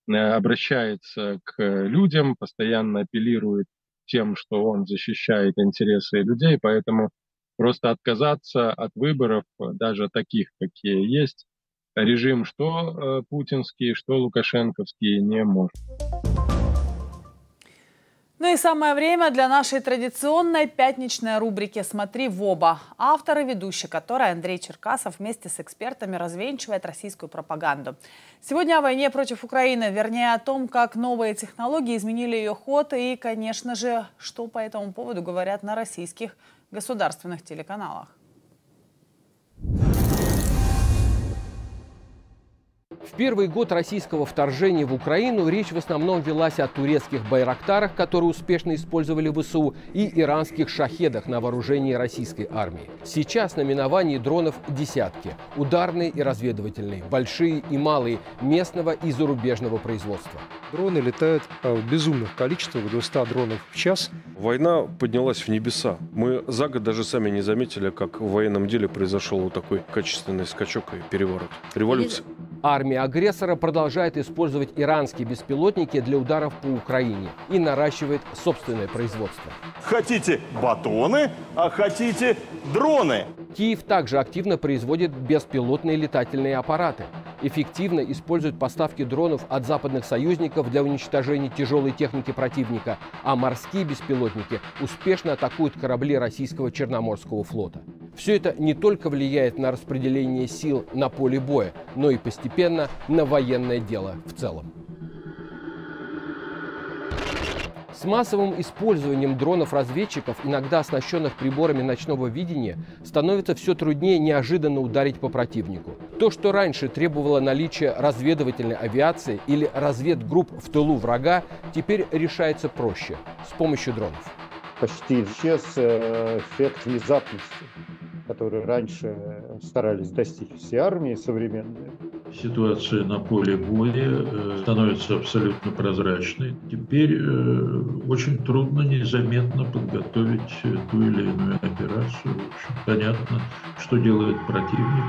обращается к людям, постоянно апеллирует тем, что он защищает интересы людей, поэтому просто отказаться от выборов, даже таких, какие есть, режим что путинский, что лукашенковский не может. Ну и самое время для нашей традиционной пятничной рубрики «Смотри в оба», автор и ведущий которой Андрей Черкасов вместе с экспертами развенчивает российскую пропаганду. Сегодня о войне против Украины, вернее о том, как новые технологии изменили ее ход и, конечно же, что по этому поводу говорят на российских государственных телеканалах. В первый год российского вторжения в Украину речь в основном велась о турецких байрактарах, которые успешно использовали ВСУ, и иранских шахедах на вооружении российской армии. Сейчас наименований дронов десятки – ударные и разведывательные, большие и малые, местного и зарубежного производства. Дроны летают в безумных количествах, до 100 дронов в час. Война поднялась в небеса. Мы за год даже сами не заметили, как в военном деле произошел вот такой качественный скачок и переворот. Революция. Армия агрессора продолжает использовать иранские беспилотники для ударов по Украине и наращивает собственное производство. Хотите батоны, а хотите дроны. Киев также активно производит беспилотные летательные аппараты. Эффективно используют поставки дронов от западных союзников для уничтожения тяжелой техники противника, а морские беспилотники успешно атакуют корабли российского Черноморского флота. Все это не только влияет на распределение сил на поле боя, но и постепенно на военное дело в целом. С массовым использованием дронов-разведчиков, иногда оснащенных приборами ночного видения, становится все труднее неожиданно ударить по противнику. То, что раньше требовало наличия разведывательной авиации или разведгрупп в тылу врага, теперь решается проще – с помощью дронов. Почти исчез эффект внезапности, который раньше старались достичь все армии современные. Ситуация на поле боя становится абсолютно прозрачной. Теперь очень трудно незаметно подготовить ту или иную операцию. В общем, понятно, что делает противник.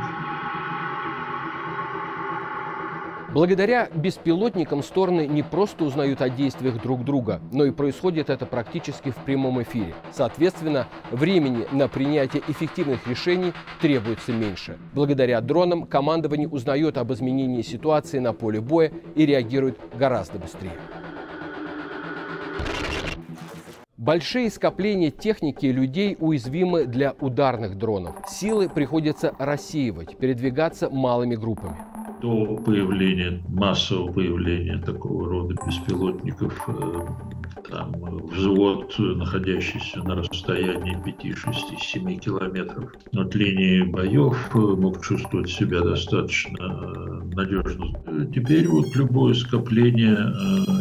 Благодаря беспилотникам стороны не просто узнают о действиях друг друга, но и происходит это практически в прямом эфире. Соответственно, времени на принятие эффективных решений требуется меньше. Благодаря дронам командование узнает об изменении ситуации на поле боя и реагирует гораздо быстрее. Большие скопления техники и людей уязвимы для ударных дронов. Силы приходится рассеивать, передвигаться малыми группами. До появления, массового появления такого рода беспилотников, там, взвод, находящийся на расстоянии 5, 6, 7 километров от линии боев, мог чувствовать себя достаточно надежно. Теперь вот любое скопление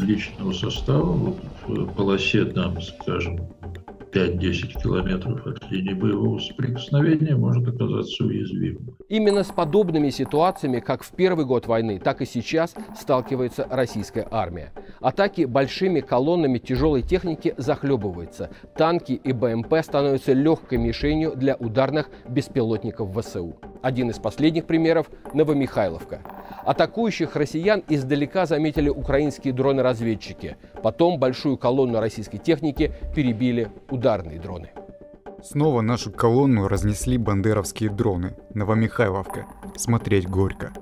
личного состава, вот в полосе, там, скажем, 5-10 километров от линии боевого соприкосновения может оказаться уязвимым. Именно с подобными ситуациями, как в первый год войны, так и сейчас сталкивается российская армия. Атаки большими колоннами тяжелой техники захлебываются. Танки и БМП становятся легкой мишенью для ударных беспилотников ВСУ. Один из последних примеров – Новомихайловка. Атакующих россиян издалека заметили украинские дроны-разведчики. Потом большую колонну российской техники перебили ударные дроны. Снова нашу колонну разнесли бандеровские дроны. Новомихайловка. Смотреть горько.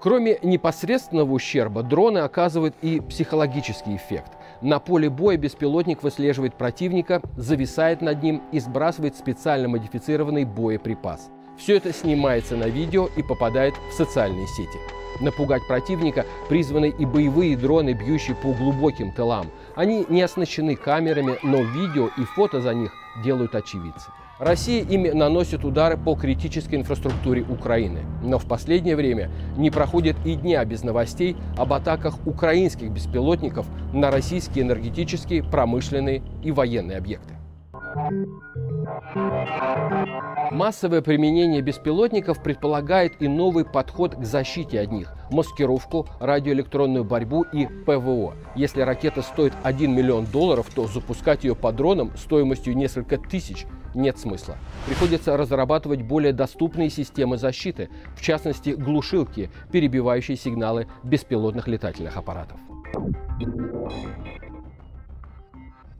Кроме непосредственного ущерба, дроны оказывают и психологический эффект. На поле боя беспилотник выслеживает противника, зависает над ним и сбрасывает специально модифицированный боеприпас. Все это снимается на видео и попадает в социальные сети. Напугать противника призваны и боевые дроны, бьющие по глубоким тылам. Они не оснащены камерами, но видео и фото за них делают очевидцы. Россия ими наносит удары по критической инфраструктуре Украины. Но в последнее время не проходит и дня без новостей об атаках украинских беспилотников на российские энергетические, промышленные и военные объекты. Массовое применение беспилотников предполагает и новый подход к защите от них – маскировку, радиоэлектронную борьбу и ПВО. Если ракета стоит $1 миллион, то запускать ее по дронам стоимостью несколько тысяч нет смысла. Приходится разрабатывать более доступные системы защиты, в частности глушилки, перебивающие сигналы беспилотных летательных аппаратов.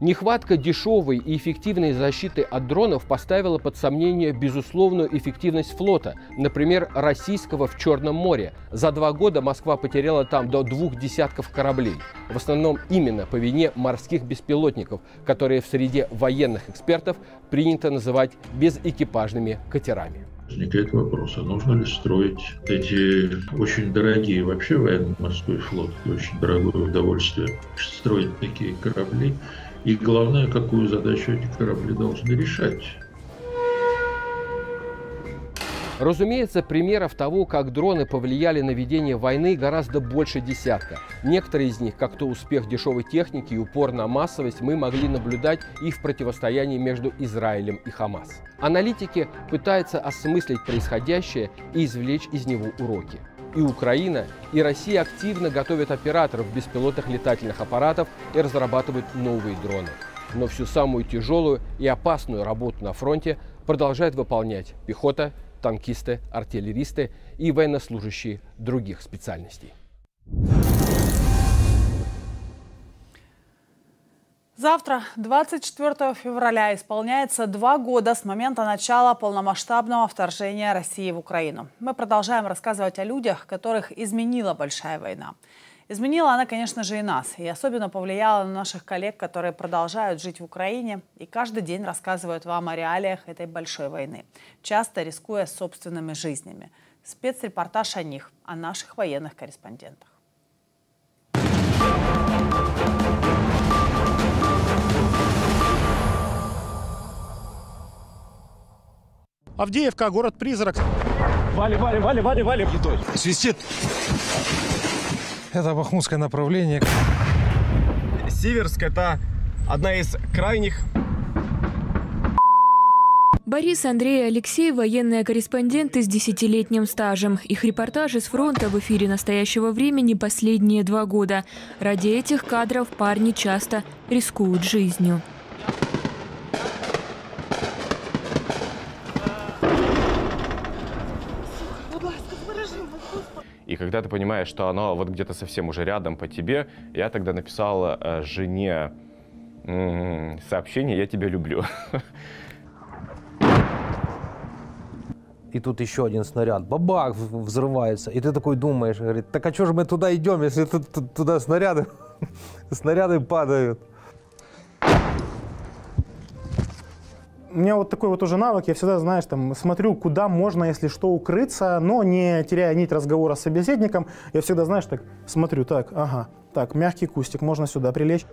Нехватка дешевой и эффективной защиты от дронов поставила под сомнение безусловную эффективность флота, например, российского в Черном море. За 2 года Москва потеряла там до 2 десятков кораблей. В основном именно по вине морских беспилотников, которые в среде военных экспертов принято называть безэкипажными катерами. Возникает вопрос, а нужно ли строить эти очень дорогие, вообще военно-морской флот, очень дорогое удовольствие строить такие корабли. И главное, какую задачу эти корабли должны решать. Разумеется, примеров того, как дроны повлияли на ведение войны, гораздо больше десятка. Некоторые из них, как то успех дешевой техники и упор на массовость, мы могли наблюдать и в противостоянии между Израилем и Хамас. Аналитики пытаются осмыслить происходящее и извлечь из него уроки. И Украина, и Россия активно готовят операторов беспилотных летательных аппаратов и разрабатывают новые дроны. Но всю самую тяжелую и опасную работу на фронте продолжают выполнять пехота, танкисты, артиллеристы и военнослужащие других специальностей. Завтра, 24 февраля, исполняется 2 года с момента начала полномасштабного вторжения России в Украину. Мы продолжаем рассказывать о людях, которых изменила большая война. Изменила она, конечно же, и нас. И особенно повлияла на наших коллег, которые продолжают жить в Украине и каждый день рассказывают вам о реалиях этой большой войны, часто рискуя собственными жизнями. Спецрепортаж о них, о наших военных корреспондентах. Авдеевка, город-призрак. Вали, вали, вали, вали, вали. Свистит. Это бахмутское направление. Северск – это одна из крайних. Борис, Андрей и Алексей – военные корреспонденты с 10-летним стажем. Их репортажи с фронта в эфире «Настоящего времени» последние 2 года. Ради этих кадров парни часто рискуют жизнью. И когда ты понимаешь, что оно вот где-то совсем уже рядом по тебе, я тогда написал жене сообщение «Я тебя люблю». И тут еще один снаряд, бабах, взрывается. И ты такой думаешь, говорит, так а что же мы туда идем, если тут, туда снаряды падают? У меня вот такой вот уже навык, я всегда, знаешь, там, смотрю, куда можно, если что, укрыться, но не теряя нить разговора с собеседником, я всегда, знаешь, так, смотрю, так, ага, так, мягкий кустик, можно сюда прилечь.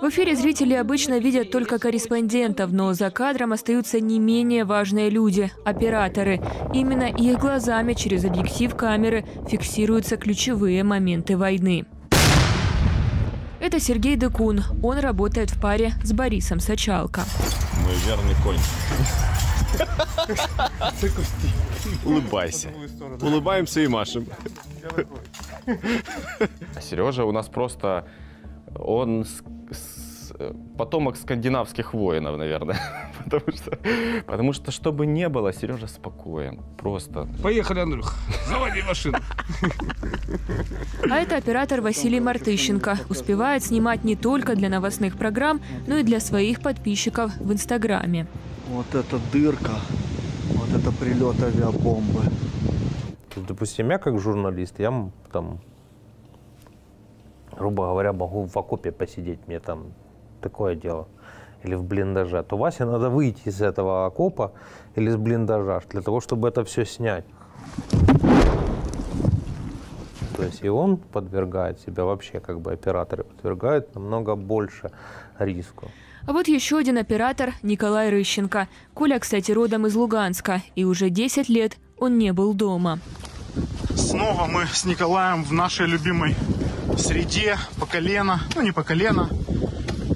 В эфире зрители обычно видят только корреспондентов, но за кадром остаются не менее важные люди – операторы. Именно их глазами через объектив камеры фиксируются ключевые моменты войны. Это Сергей Дыкун. Он работает в паре с Борисом Сачалко. Мой верный конь. Улыбайся. Улыбаемся и машем. Сережа у нас просто… Он потомок скандинавских воинов, наверное. Потому что, что бы ни было, Сережа спокоен. Просто. Поехали, Андрюх. Заводи машину. А это оператор Василий Мартыщенко. Успевает снимать не только для новостных программ, но и для своих подписчиков в Инстаграме. Вот эта дырка, вот это прилет авиабомбы. Допустим, я как журналист, я там… грубо говоря, могу в окопе посидеть, мне там такое дело, или в блиндаже, то Васе надо выйти из этого окопа или из блиндажа для того, чтобы это все снять. То есть и он подвергает себя вообще, как бы операторы подвергают намного больше риску. А вот еще один оператор Николай Рыщенко. Коля, кстати, родом из Луганска, и уже 10 лет он не был дома. Снова мы с Николаем в нашей любимой среде, по колено, ну не по колено,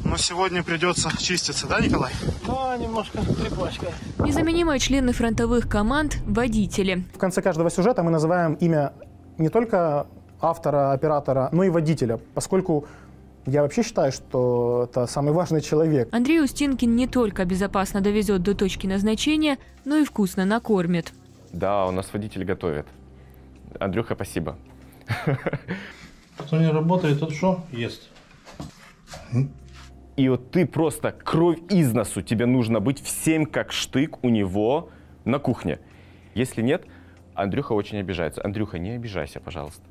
но сегодня придется чиститься, да, Николай? Да, немножко припачкает. Незаменимые члены фронтовых команд – водители. В конце каждого сюжета мы называем имя не только автора, оператора, но и водителя, поскольку… Я вообще считаю, что это самый важный человек. Андрей Устинкин не только безопасно довезет до точки назначения, но и вкусно накормит. Да, у нас водитель готовит. Андрюха, спасибо. Кто не работает, тот что? Ест. И вот ты просто кровь из носу. Тебе нужно быть в 7 как штык у него на кухне. Если нет, Андрюха очень обижается. Андрюха, не обижайся, пожалуйста.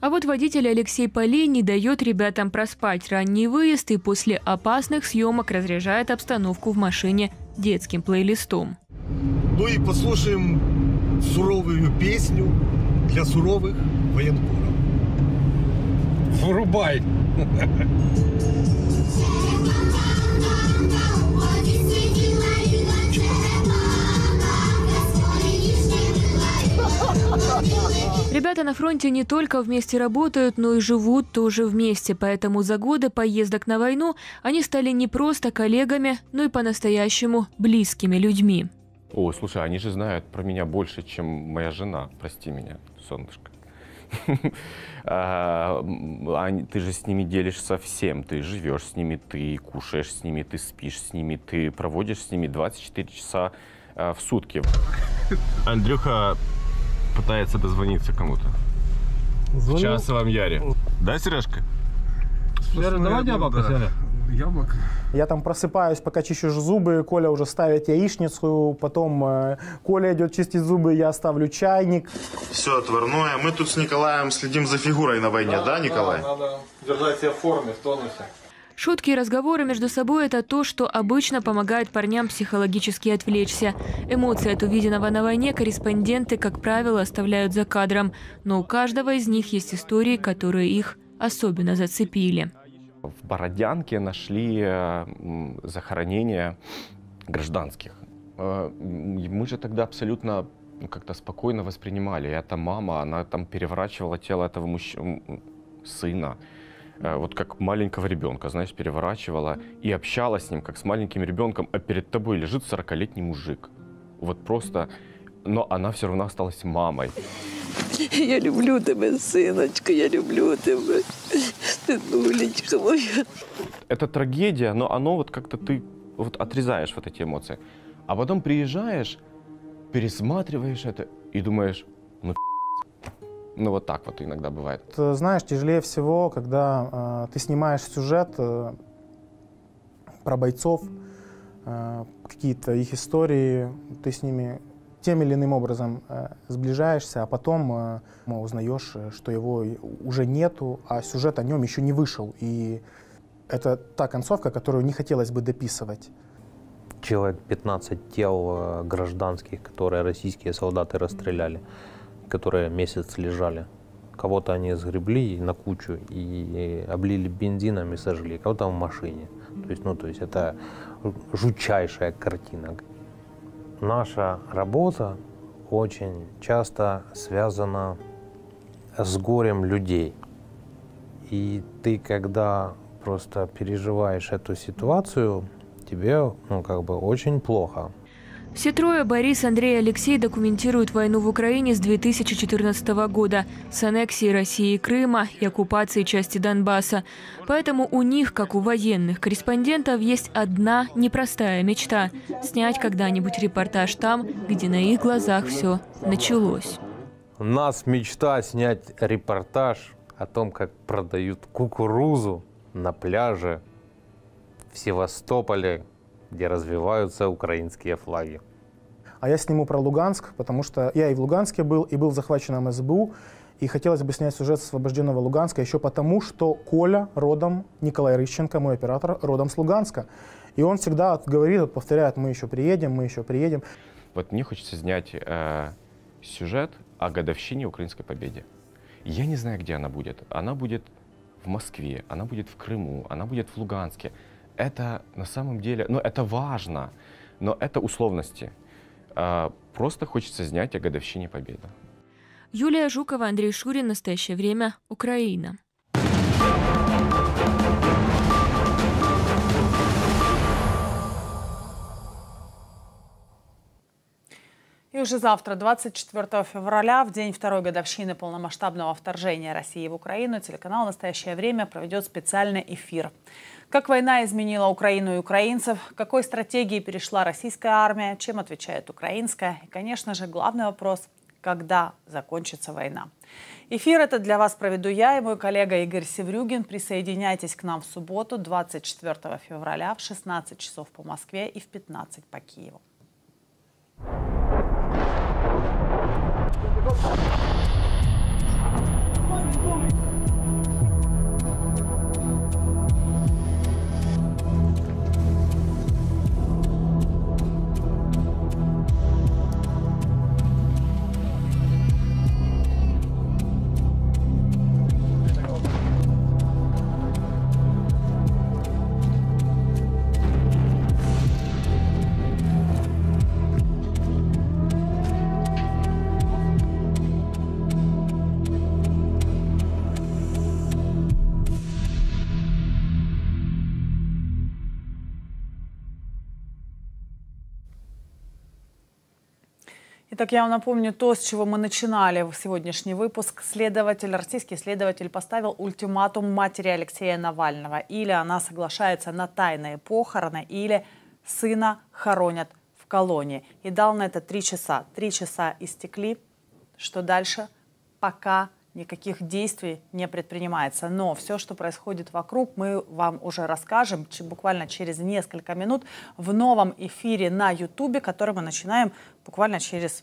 А вот водитель Алексей Полей не дает ребятам проспать ранний выезд и после опасных съемок разряжает обстановку в машине детским плейлистом. Ну и послушаем суровую песню для суровых военкоров. Вырубай! Ребята на фронте не только вместе работают, но и живут тоже вместе. Поэтому за годы поездок на войну они стали не просто коллегами, но и по-настоящему близкими людьми. О, слушай, они же знают про меня больше, чем моя жена. Прости меня, солнышко. Ты же с ними делишься всем. Ты живешь с ними, ты кушаешь с ними, ты спишь с ними, ты проводишь с ними 24 часа в сутки. Андрюха пытается дозвониться кому-то. В часовом яре. Да, Сережка? Сережа, давай яблоко, Сережа. Яблоко. Я там просыпаюсь, пока чищу зубы, Коля уже ставит яичницу, потом Коля идет чистить зубы, я ставлю чайник. Все отварное. Мы тут с Николаем следим за фигурой на войне, да Николай? Надо держать себя в форме, в тонусе. Шутки и разговоры между собой – это то, что обычно помогает парням психологически отвлечься. Эмоции от увиденного на войне корреспонденты, как правило, оставляют за кадром. Но у каждого из них есть истории, которые их особенно зацепили. В Бородянке нашли захоронение гражданских. Мы же тогда абсолютно как-то спокойно воспринимали. Эта мама, она там переворачивала тело этого сына, вот как маленького ребенка, знаешь, переворачивала и общалась с ним, как с маленьким ребенком. А перед тобой лежит 40-летний мужик. Вот просто… Но она все равно осталась мамой. Я люблю тебя, сыночка, я люблю тебя, сынулечка моя. Это трагедия, но оно вот как-то ты вот отрезаешь вот эти эмоции. А потом приезжаешь, пересматриваешь это и думаешь, ну вот так вот иногда бывает. Ты знаешь, тяжелее всего, когда ты снимаешь сюжет про бойцов, какие-то их истории, ты с ними тем или иным образом сближаешься, а потом узнаешь, что его уже нету, а сюжет о нем еще не вышел. И это та концовка, которую не хотелось бы дописывать. Человек 15 тел гражданских, которые российские солдаты расстреляли, которые месяц лежали. Кого-то они сгребли на кучу и облили бензином и сожгли, кого-то в машине. То есть это жутчайшая картина. Наша работа очень часто связана с горем людей. И ты, когда просто переживаешь эту ситуацию, тебе, очень плохо. Все трое, Борис, Андрей и Алексей, документируют войну в Украине с 2014 года, с аннексией России и Крыма и оккупацией части Донбасса. Поэтому у них, как у военных корреспондентов, есть одна непростая мечта – снять когда-нибудь репортаж там, где на их глазах все началось. У нас мечта снять репортаж о том, как продают кукурузу на пляже в Севастополе, где развиваются украинские флаги. А я сниму про Луганск, потому что я и в Луганске был, и был захвачен СБУ, и хотелось бы снять сюжет с освобожденного Луганска еще потому, что Коля родом, Николай Рыщенко, мой оператор, родом с Луганска. И он всегда говорит, повторяет, мы еще приедем, мы еще приедем. Вот мне хочется снять сюжет о годовщине украинской победы. Я не знаю, где она будет. Она будет в Москве, она будет в Крыму, она будет в Луганске. Это на самом деле, это важно, но это условности. Просто хочется снять о годовщине победы. Юлия Жукова, Андрей Шурин. Настоящее время. Украина. И уже завтра, 24 февраля, в день второй годовщины полномасштабного вторжения России в Украину, телеканал «Настоящее время» проведет специальный эфир. Как война изменила Украину и украинцев, какой стратегии перешла российская армия, чем отвечает украинская, и, конечно же, главный вопрос – когда закончится война. Эфир это для вас проведу я и мой коллега Игорь Севрюгин. Присоединяйтесь к нам в субботу, 24 февраля, в 16 часов по Москве и в 15 по Киеву. Так я вам напомню то, с чего мы начинали в сегодняшний выпуск. Российский следователь поставил ультиматум матери Алексея Навального. Или она соглашается на тайные похороны, или сына хоронят в колонии. И дал на это 3 часа. 3 часа истекли. Что дальше? Пока никаких действий не предпринимается. Но все, что происходит вокруг, мы вам уже расскажем буквально через несколько минут в новом эфире на Ютубе, который мы начинаем буквально через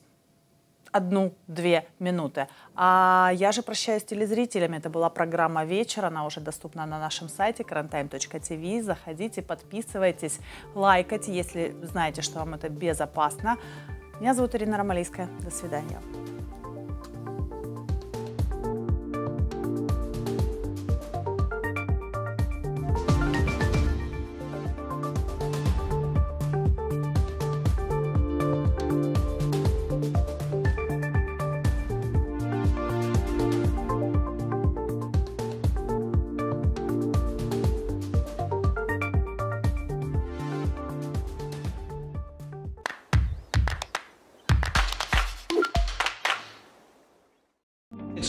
1-2 минуты. А я же прощаюсь с телезрителями. Это была программа «Вечер». Она уже доступна на нашем сайте karantime.tv. Заходите, подписывайтесь, лайкайте, если знаете, что вам это безопасно. Меня зовут Ирина Ромалийская. До свидания.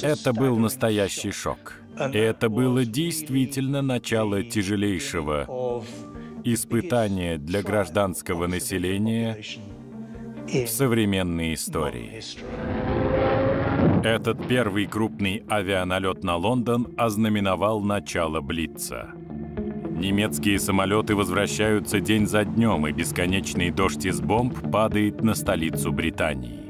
Это был настоящий шок. И это было действительно начало тяжелейшего испытание для гражданского населения в современной истории. Этот первый крупный авианалет на Лондон ознаменовал начало Блица. Немецкие самолеты возвращаются день за днем, и бесконечный дождь из бомб падает на столицу Британии.